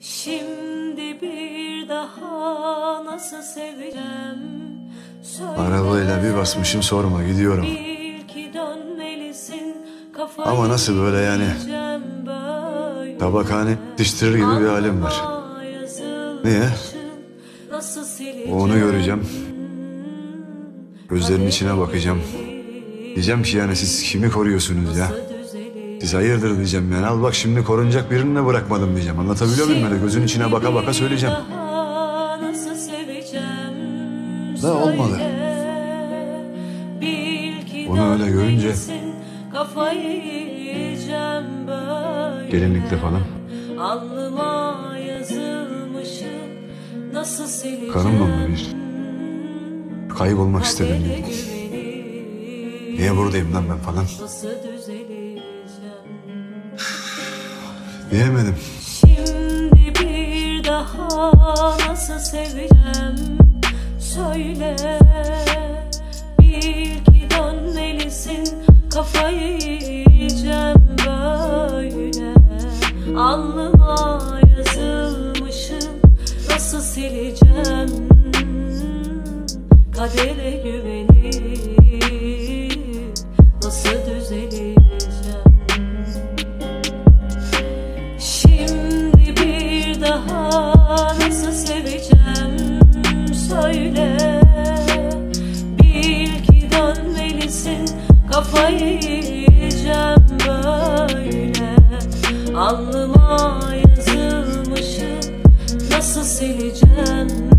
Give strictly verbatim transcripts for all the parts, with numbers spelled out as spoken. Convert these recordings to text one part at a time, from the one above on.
Şimdi bir daha nasıl seveceğim? Arabayla bir basmışım sorma, gidiyorum. Ama nasıl böyle yani? Tabakhane diştirir gibi bir halim var. Niye? Onu göreceğim. Gözlerinin içine bakacağım. Diyeceğim ki yani siz kimi koruyorsunuz ya? Siz hayırdır diyeceğim yani. Al bak şimdi korunacak birini de bırakmadım diyeceğim. Anlatabiliyor muyum böyle? Gözün içine baka baka söyleyeceğim. Da olmadı. Onu öyle görünce gelinlikte falan kanımla mı bir kaybolmak istedim diye. Niye buradayım lan ben falan diyemedim. Şimdi bir daha nasıl seveceğim? Söyle, bil ki dönmelisin, kafayı yiyeceğim böyle. Alnıma yazılmışım, nasıl sileceğim? Kadere güvenip nasıl düzeleceğim? Şimdi bir daha nasıl seveceğim? Söyle, bil ki dönmelisin, kafayı yiyeceğim böyle. Alnıma yazılmışım, nasıl sileceğim?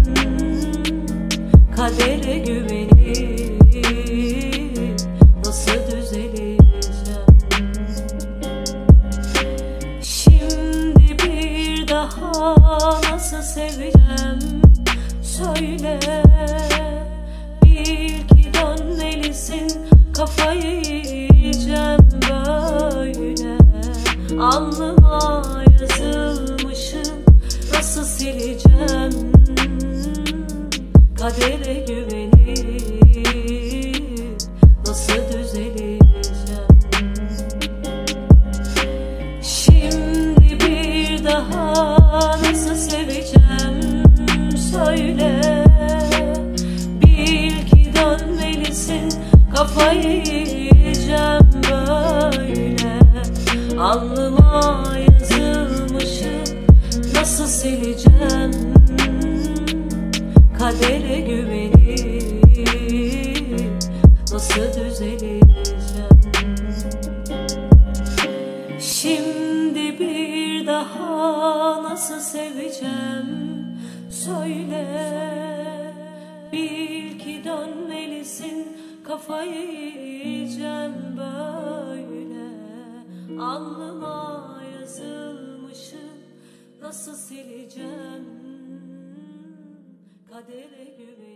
Kadere güvenip nasıl düzeleceğim? Şimdi bir daha nasıl seveceğim? Söyle, bil ki dönmelisin, kafayı yiyeceğim böyle. Alnıma yazılmışım, nasıl sileceğim? Kadere güvenip nasıl düzeleceğim? Şimdi bir daha nasıl seveceğim? Söyle, bil ki dönmelisin, kafayı yiyeceğim böyle. Alnıma yazılmışım, nasıl sileceğim? Kadere güvenip nasıl düzeleceğim? Şimdi bir daha nasıl seveceğim? Söyle, bil ki dönmelisin, kafayı yiyeceğim böyle. Alnıma yazılmışım, nasıl sileceğim? Kadere güvenip